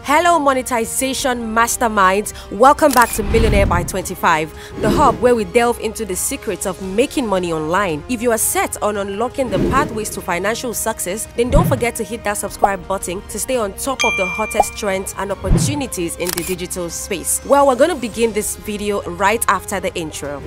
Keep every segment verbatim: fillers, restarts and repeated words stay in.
Hello monetization masterminds, welcome back to Millionaire by twenty-five, the hub where we delve into the secrets of making money online. If you are set on unlocking the pathways to financial success, then don't forget to hit that subscribe button to stay on top of the hottest trends and opportunities in the digital space. Well, we're going to begin this video right after the intro.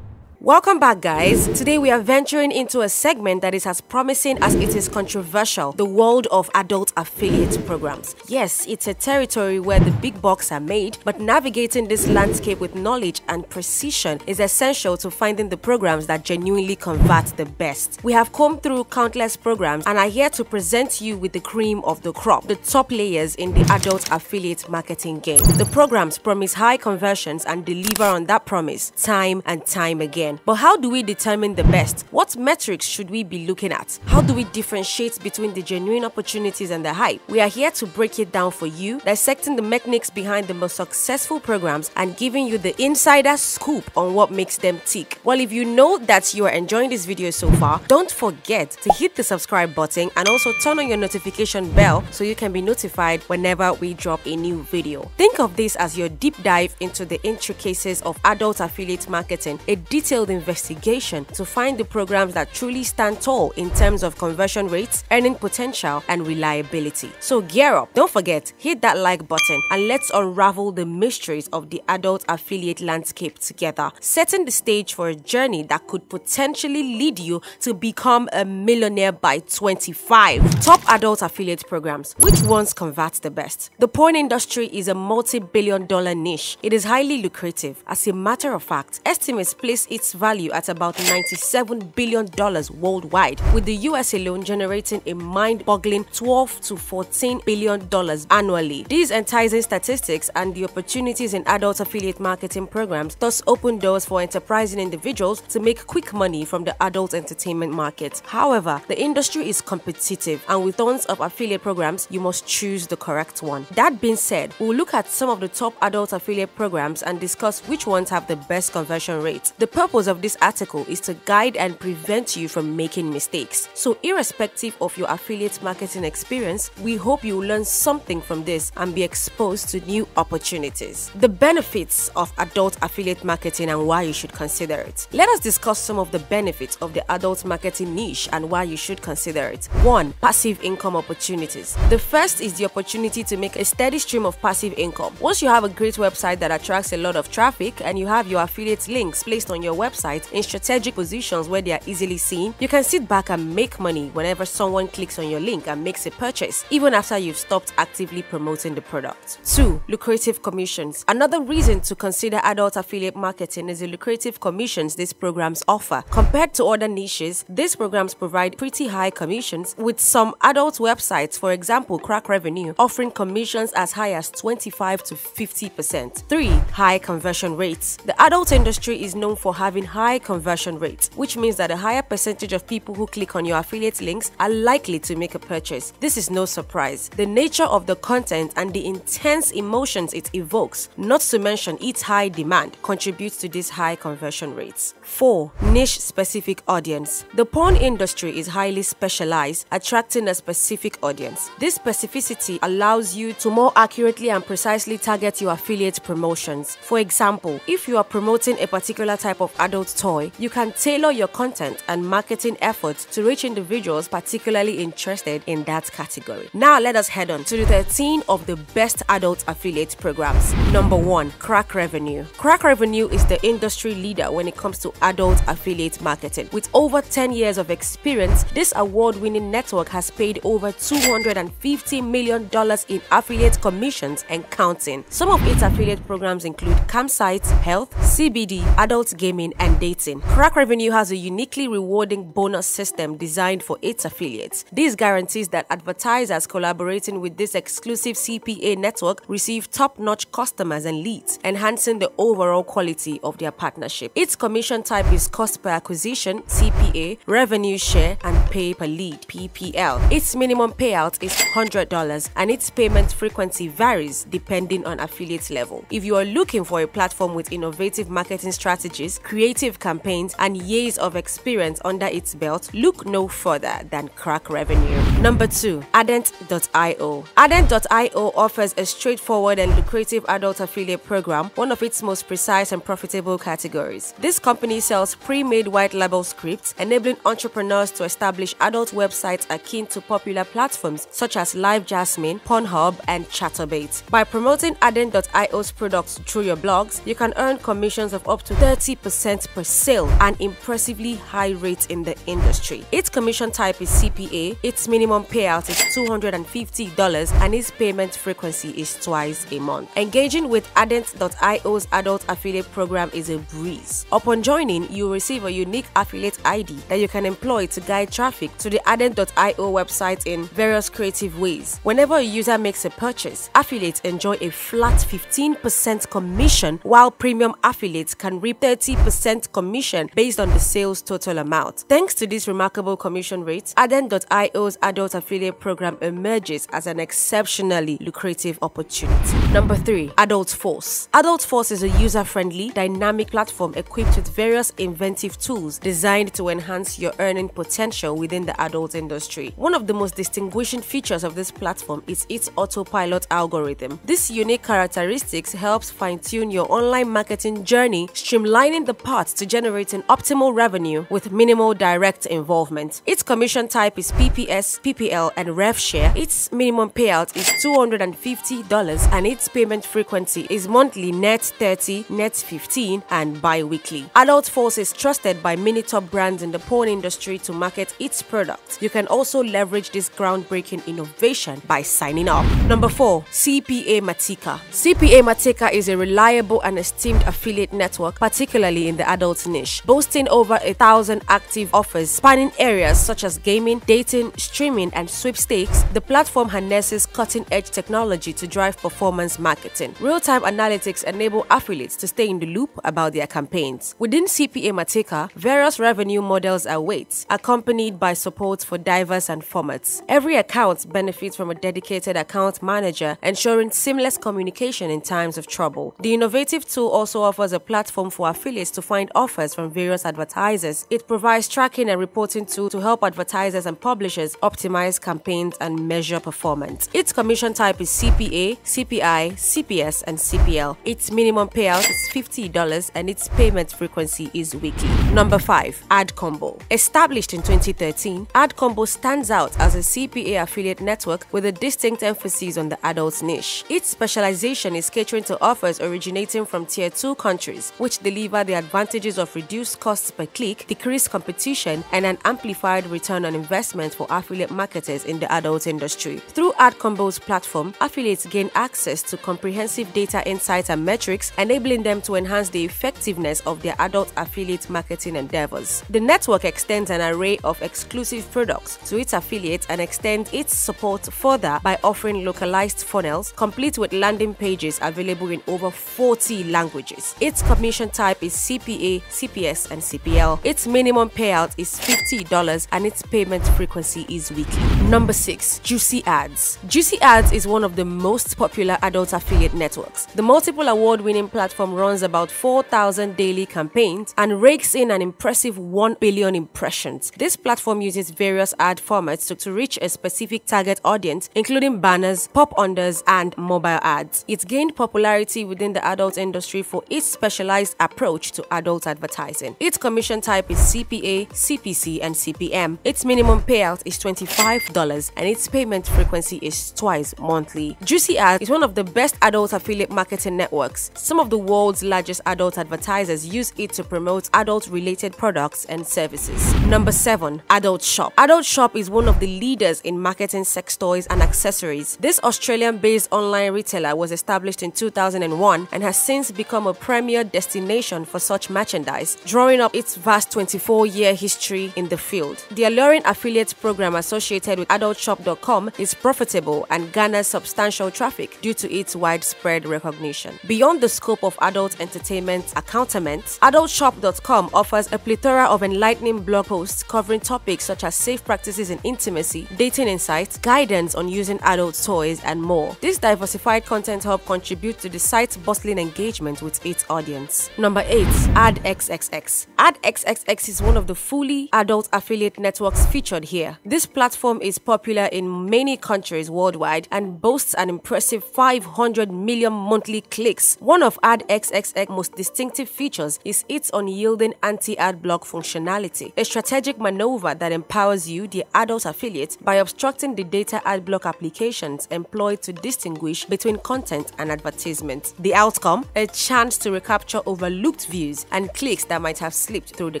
Welcome back, guys. Today we are venturing into a segment that is as promising as it is controversial, the world of adult affiliate programs. Yes, it's a territory where the big bucks are made, but navigating this landscape with knowledge and precision is essential to finding the programs that genuinely convert the best. We have combed through countless programs and are here to present you with the cream of the crop, the top players in the adult affiliate marketing game. The programs promise high conversions and deliver on that promise time and time again. But how do we determine the best? What metrics should we be looking at? How do we differentiate between the genuine opportunities and the hype? We are here to break it down for you, dissecting the mechanics behind the most successful programs and giving you the insider scoop on what makes them tick. Well, if you know that you are enjoying this video so far, don't forget to hit the subscribe button and also turn on your notification bell so you can be notified whenever we drop a new video. Think of this as your deep dive into the intricacies of adult affiliate marketing, a detailed investigation to find the programs that truly stand tall in terms of conversion rates, earning potential, and reliability. So gear up, don't forget, hit that like button and let's unravel the mysteries of the adult affiliate landscape together, setting the stage for a journey that could potentially lead you to become a millionaire by twenty-five. Top adult affiliate programs. Which ones convert the best? The porn industry is a multi-billion dollar niche. It is highly lucrative. As a matter of fact, estimates place its value at about ninety-seven billion dollars worldwide, with the U S alone generating a mind-boggling twelve to fourteen billion dollars annually. These enticing statistics and the opportunities in adult affiliate marketing programs thus open doors for enterprising individuals to make quick money from the adult entertainment market. However, the industry is competitive, and with tons of affiliate programs, you must choose the correct one. That being said, we'll look at some of the top adult affiliate programs and discuss which ones have the best conversion rates. The purpose of this article is to guide and prevent you from making mistakes. So irrespective of your affiliate marketing experience, we hope you learn something from this and be exposed to new opportunities. The benefits of adult affiliate marketing and why you should consider it. Let us discuss some of the benefits of the adult marketing niche and why you should consider it. one Passive income opportunities. The first is the opportunity to make a steady stream of passive income. Once you have a great website that attracts a lot of traffic and you have your affiliate links placed on your website, website in strategic positions where they are easily seen, you can sit back and make money whenever someone clicks on your link and makes a purchase, even after you've stopped actively promoting the product. two Lucrative commissions. Another reason to consider adult affiliate marketing is the lucrative commissions these programs offer. Compared to other niches, these programs provide pretty high commissions, with some adult websites, for example Crack Revenue, offering commissions as high as twenty-five to fifty percent. three High conversion rates. The adult industry is known for having high conversion rates, which means that a higher percentage of people who click on your affiliate links are likely to make a purchase. This is no surprise. The nature of the content and the intense emotions it evokes, not to mention its high demand, contributes to these high conversion rates. four Niche-specific audience. The porn industry is highly specialized, attracting a specific audience. This specificity allows you to more accurately and precisely target your affiliate promotions. For example, if you are promoting a particular type of adult toy, you can tailor your content and marketing efforts to reach individuals particularly interested in that category. Now let us head on to the thirteen of the best adult affiliate programs. Number one, Crack Revenue. Crack Revenue is the industry leader when it comes to adult affiliate marketing. With over ten years of experience, this award-winning network has paid over two hundred fifty million dollars in affiliate commissions and counting. Some of its affiliate programs include campsites, health, C B D, adult gaming, and dating. Crack Revenue has a uniquely rewarding bonus system designed for its affiliates. This guarantees that advertisers collaborating with this exclusive C P A network receive top-notch customers and leads, enhancing the overall quality of their partnership. Its commission type is cost per acquisition, C P A, revenue share, and pay per lead, P P L. Its minimum payout is one hundred dollars and its payment frequency varies depending on affiliate level. If you are looking for a platform with innovative marketing strategies, create creative campaigns, and years of experience under its belt, look no further than Crack Revenue. Number two, Adent dot i o. Adent dot i o offers a straightforward and lucrative adult affiliate program, one of its most precise and profitable categories. This company sells pre-made white label scripts, enabling entrepreneurs to establish adult websites akin to popular platforms such as LiveJasmin, Pornhub, and Chatterbait. By promoting Adent dot i o's products through your blogs, you can earn commissions of up to thirty percent per sale, an impressively high rate in the industry. Its commission type is C P A, its minimum payout is two hundred fifty dollars, and its payment frequency is twice a month. Engaging with Adent dot i o's adult affiliate program is a breeze. Upon joining, you will receive a unique affiliate I D that you can employ to guide traffic to the Adent dot i o website in various creative ways. Whenever a user makes a purchase, affiliates enjoy a flat fifteen percent commission, while premium affiliates can reap thirty percent commission based on the sales total amount. Thanks to this remarkable commission rate, Adent dot i o's adult affiliate program emerges as an exceptionally lucrative opportunity. Number three, Adult Force. Adult Force is a user-friendly, dynamic platform equipped with various inventive tools designed to enhance your earning potential within the adult industry. One of the most distinguishing features of this platform is its autopilot algorithm. This unique characteristics helps fine-tune your online marketing journey, streamlining the path to generating optimal revenue with minimal direct involvement. Its commission type is P P S, P P L, and rev share. Its minimum payout is two hundred fifty dollars, and its payment frequency is monthly, net thirty, net fifteen, and bi-weekly. Adult Force is trusted by many top brands in the porn industry to market its products. You can also leverage this groundbreaking innovation by signing up. Number four, CPAMatica. CPAMatica is a reliable and esteemed affiliate network, particularly in the adult niche, boasting over a thousand active offers spanning areas such as gaming, dating, streaming, and sweepstakes. The platform harnesses cutting-edge technology to drive performance marketing. Real-time analytics enable affiliates to stay in the loop about their campaigns. Within CPAMatica, various revenue models await, accompanied by support for divers and formats. Every account benefits from a dedicated account manager, ensuring seamless communication in times of trouble. The innovative tool also offers a platform for affiliates to find offers from various advertisers. It provides tracking and reporting tool to help advertisers and publishers optimize campaigns and measure performance. Its commission type is C P A, C P I, C P S, and C P L. Its minimum payout is fifty dollars, and its payment frequency is weekly. Number five, Adcombo. Established in twenty thirteen, Adcombo stands out as a C P A affiliate network with a distinct emphasis on the adult niche. Its specialization is catering to offers originating from tier two countries, which deliver the advantages of reduced costs per click, decreased competition, and an amplified return on investment for affiliate marketers in the adult industry. Through Adcombo's platform, affiliates gain access to comprehensive data insights and metrics, enabling them to enhance the effectiveness of their adult affiliate marketing endeavors. The network extends an array of exclusive products to its affiliates and extends its support further by offering localized funnels, complete with landing pages available in over forty languages. Its commission type is C P A, C P S, and C P L. Its minimum payout is fifty dollars, and its payment frequency is weekly. Number six, Juicy Ads. Juicy Ads is one of the most popular adult affiliate networks. The multiple award-winning platform runs about four thousand daily campaigns and rakes in an impressive one billion impressions. This platform uses various ad formats to, to reach a specific target audience, including banners, pop-unders, and mobile ads. It's gained popularity within the adult industry for its specialized approach to adult advertising. Its commission type is C P A, C P C, and C P M. Its minimum payout is twenty-five dollars, and its payment frequency is twice monthly. Juicy Ads is one of the best adult affiliate marketing networks. Some of the world's largest adult advertisers use it to promote adult-related products and services. Number seven, Adult Shop. Adult Shop is one of the leaders in marketing sex toys and accessories. This Australian-based online retailer was established in two thousand one and has since become a premier destination for such merchandise, drawing up its vast twenty-four year history in the field. The alluring affiliate program associated with adult shop dot com is profitable and garners substantial traffic due to its widespread recognition. Beyond the scope of adult entertainment accountment, adult shop dot com offers a plethora of enlightening blog posts covering topics such as safe practices in intimacy, dating insights, guidance on using adult toys, and more. This diversified content hub contributes to the site's bustling engagement with its audience. Number eight, AdXXX. AdXXX is one of the fully adult affiliate networks featured here. This platform is popular in many countries worldwide and boasts an impressive five hundred million monthly clicks. One of AdXXX's most distinctive features is its unyielding anti-ad block functionality, a strategic maneuver that empowers you, the adult affiliate, by obstructing the data ad block applications employed to distinguish between content and advertisement. The outcome? A chance to recapture overlooked views and clicks that might have slipped through the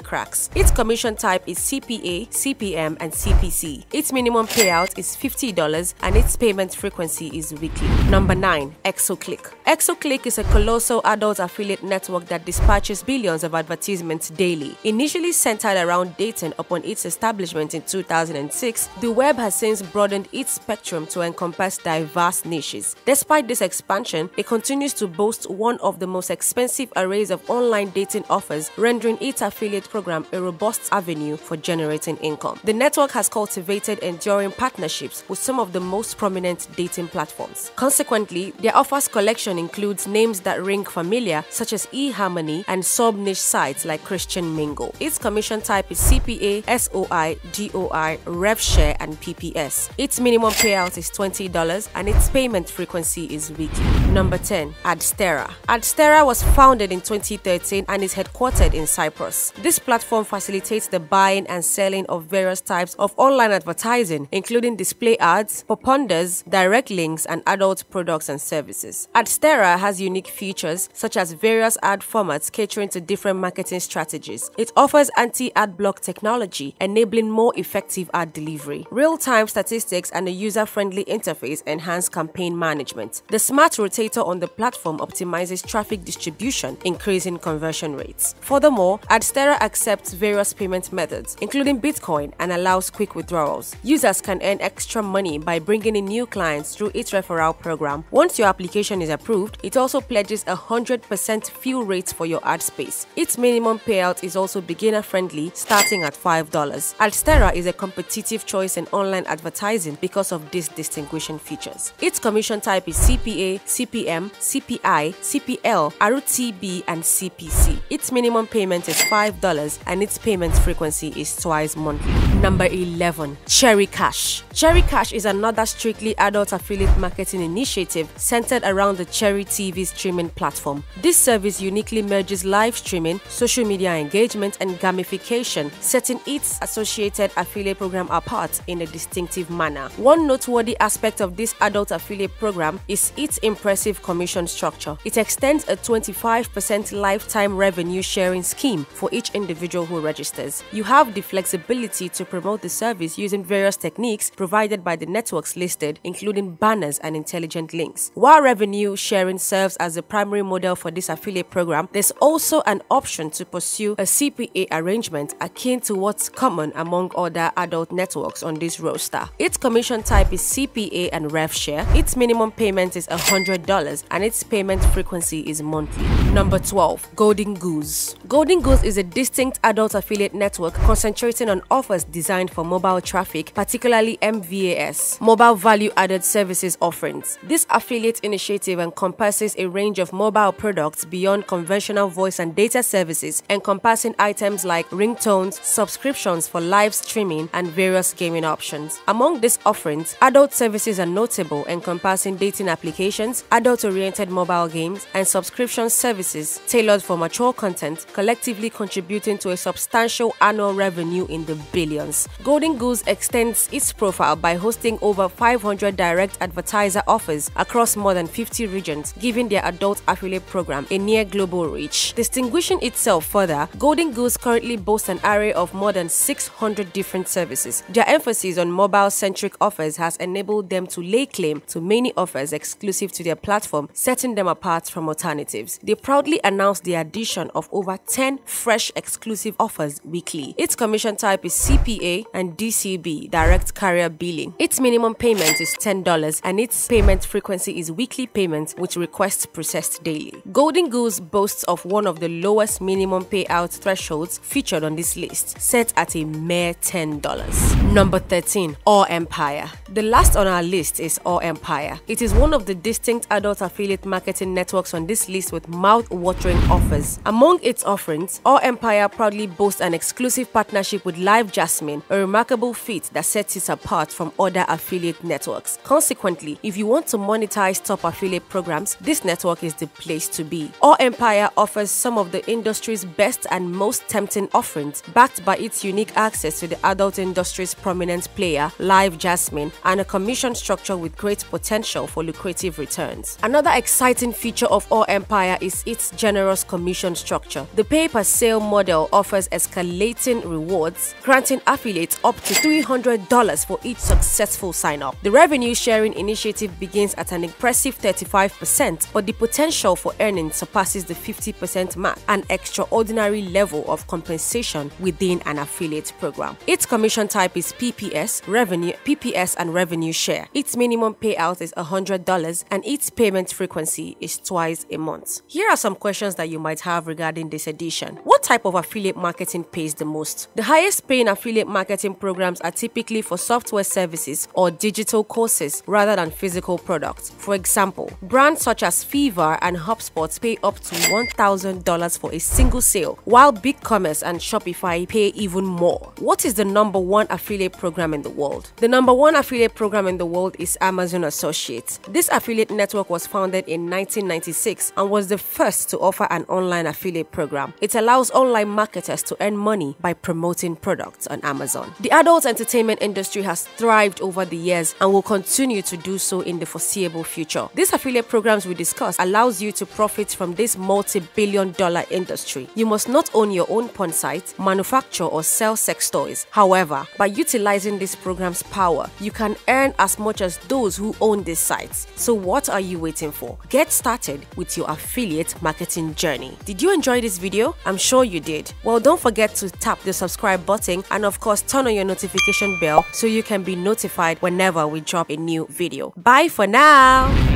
cracks. Its commission type is C P A, C P M, and C P C. Its minimum payout is fifty dollars and its payment frequency is weekly. Number nine. ExoClick. ExoClick is a colossal adult affiliate network that dispatches billions of advertisements daily. Initially centered around dating upon its establishment in two thousand six, the web has since broadened its spectrum to encompass diverse niches. Despite this expansion, it continues to boast one of the most expensive arrays of online dating offers, rendering its affiliate program a robust avenue for generating income. The network has cultivated enduring partnerships with some of the most prominent dating platforms. Consequently, their offers collection includes names that ring familiar, such as eHarmony and sub-niche sites like Christian Mingle. Its commission type is C P A, S O I, D O I, RevShare, and P P S. Its minimum payout is twenty dollars and its payment frequency is weekly. Number ten. Adsterra. Adsterra was founded in twenty thirteen and is headquartered in Cyprus. This platform facilitates the buying and selling of various types of online advertising, including display ads, ponders, direct links, and adult products and services. Adsterra has unique features such as various ad formats catering to different marketing strategies. It offers anti-ad block technology, enabling more effective ad delivery. Real-time statistics and a user-friendly interface enhance campaign management. The smart rotator on the platform optimizes traffic distribution, increasing conversion rates. Furthermore, Adsterra accepts various payment methods, including Bitcoin, and allows quick withdrawals. Users can earn extra money by bringing in new clients through its referral program. Once your application is approved, it also pledges a one hundred percent fill rate for your ad space. Its minimum payout is also beginner-friendly, starting at five dollars. Adsterra is a competitive choice in online advertising because of these distinguishing features. Its commission type is C P A, C P M, C P I, C P L, R T B, and C P C. Its minimum payment is five dollars and its payment frequency is twice monthly. Number eleven. Cherry Cash. Cherry Cash is another Another strictly adult affiliate marketing initiative centered around the Cherry T V streaming platform. This service uniquely merges live streaming, social media engagement, and gamification, setting its associated affiliate program apart in a distinctive manner. One noteworthy aspect of this adult affiliate program is its impressive commission structure. It extends a twenty-five percent lifetime revenue sharing scheme for each individual who registers. You have the flexibility to promote the service using various techniques provided by the network listed, including banners and intelligent links. While revenue sharing serves as the primary model for this affiliate program, there's also an option to pursue a C P A arrangement akin to what's common among other adult networks on this roster. Its commission type is C P A and RevShare. Its minimum payment is one hundred dollars and its payment frequency is monthly. Number twelve. Golden Goose. Golden Goose is a distinct adult affiliate network concentrating on offers designed for mobile traffic, particularly M V A S. Mobile value-added services offerings. This affiliate initiative encompasses a range of mobile products beyond conventional voice and data services, encompassing items like ringtones, subscriptions for live streaming, and various gaming options. Among these offerings, adult services are notable, encompassing dating applications, adult-oriented mobile games, and subscription services tailored for mature content, collectively contributing to a substantial annual revenue in the billions. Golden Goose extends its profile by hosting over Over five hundred direct advertiser offers across more than fifty regions, giving their adult affiliate program a near global reach. Distinguishing itself further, Golden Goose currently boasts an array of more than six hundred different services. Their emphasis on mobile-centric offers has enabled them to lay claim to many offers exclusive to their platform, setting them apart from alternatives. They proudly announced the addition of over ten fresh exclusive offers weekly. Its commission type is C P A and D C B, direct carrier billing. Its minimum payment is ten dollars and its payment frequency is weekly payments with requests processed daily. Golden Goose boasts of one of the lowest minimum payout thresholds featured on this list, set at a mere ten dollars. Number thirteen. All Empire. The last on our list is All Empire. It is one of the distinct adult affiliate marketing networks on this list with mouth-watering offers, Among its offerings, All Empire proudly boasts an exclusive partnership with LiveJasmin, a remarkable feat that sets it apart from other affiliate networks. Consequently, if you want to monetize top affiliate programs, this network is the place to be. All Empire offers some of the industry's best and most tempting offerings, backed by its unique access to the adult industry's prominent player, LiveJasmin, and a commission structure with great potential for lucrative returns. Another exciting feature of All Empire is its generous commission structure. The pay-per-sale model offers escalating rewards, granting affiliates up to three hundred dollars for each successful sign-up. The revenue-sharing initiative begins at an impressive thirty-five percent, but the potential for earnings surpasses the fifty percent mark, an extraordinary level of compensation within an affiliate program. Its commission type is P P S, revenue, P P S and revenue share. Its minimum payout is one hundred dollars and its payment frequency is twice a month. Here are some questions that you might have regarding this edition. What type of affiliate marketing pays the most? The highest paying affiliate marketing programs are typically for software services or digital courses rather than physical products. For example, brands such as Fiverr and HubSpot pay up to one thousand dollars for a single sale, while BigCommerce and Shopify pay even more. What is the number one affiliate program in the world? The number one affiliate program in the world is Amazon Associates. This affiliate network was founded in nineteen ninety-six and was the first to offer an online affiliate program. It allows online marketers to earn money by promoting products on Amazon. The adult entertainment industry has thrived over the years and will continue to do so in the foreseeable future. These affiliate programs we discussed allows you to profit from this multi-billion dollar industry. You must not own your own porn site, manufacture or sell sex toys. However, by utilizing this program's power, you can earn as much as those who own these sites. So what are you waiting for? Get started with your affiliate marketing journey. Did you enjoy this video? I'm sure you did. Well, don't forget to tap the subscribe button and of course turn on your notification bell so you can be notified whenever we drop a new video. Bye for now!